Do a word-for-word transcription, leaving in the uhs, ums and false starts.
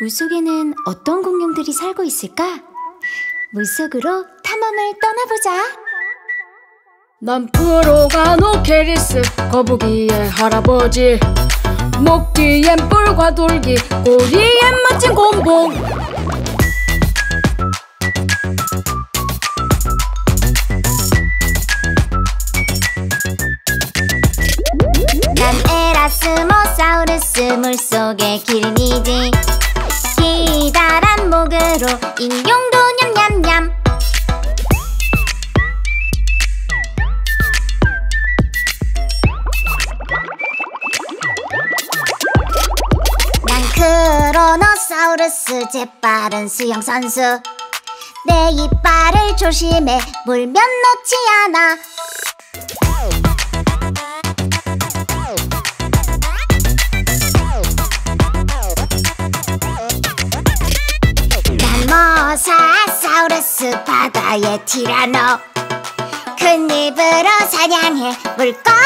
물속에는 어떤 공룡들이 살고 있을까? 물속으로 탐험을 떠나보자. 난 프로가노케리스 거북이의 할아버지, 목 뒤엔 뿔과 돌기, 꼬리엔 멋진 곰봉. 난 엘라스모사우루스 물속의 기린이지, 기다란 목으로 인형도 냠냠냠. 크로노사우르스 재빠른 수영선수, 내 이빨을 조심해 물면 놓지 않아. 난 모사사우루스 바다의 티라노, 큰 입으로 사냥해 물고기.